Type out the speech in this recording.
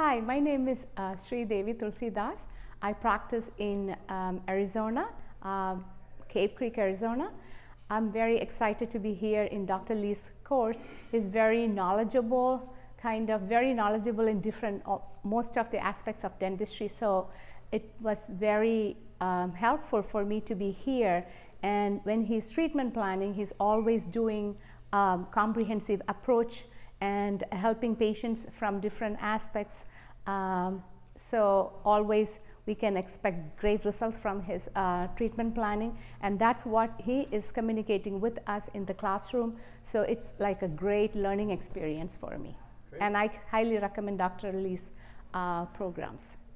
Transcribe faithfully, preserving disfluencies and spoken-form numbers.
Hi, my name is uh, Sri Devi Tulsidas. I practice in um, Arizona, uh, Cape Creek, Arizona. I'm very excited to be here in Doctor Lee's course. He's very knowledgeable, kind of very knowledgeable in different, uh, most of the aspects of dentistry. So it was very um, helpful for me to be here. And when he's treatment planning, he's always doing um, comprehensive approach and helping patients from different aspects. Um, so always we can expect great results from his uh, treatment planning, and that's what he is communicating with us in the classroom. So it's like a great learning experience for me. Great. And I highly recommend Doctor Lee's uh, programs.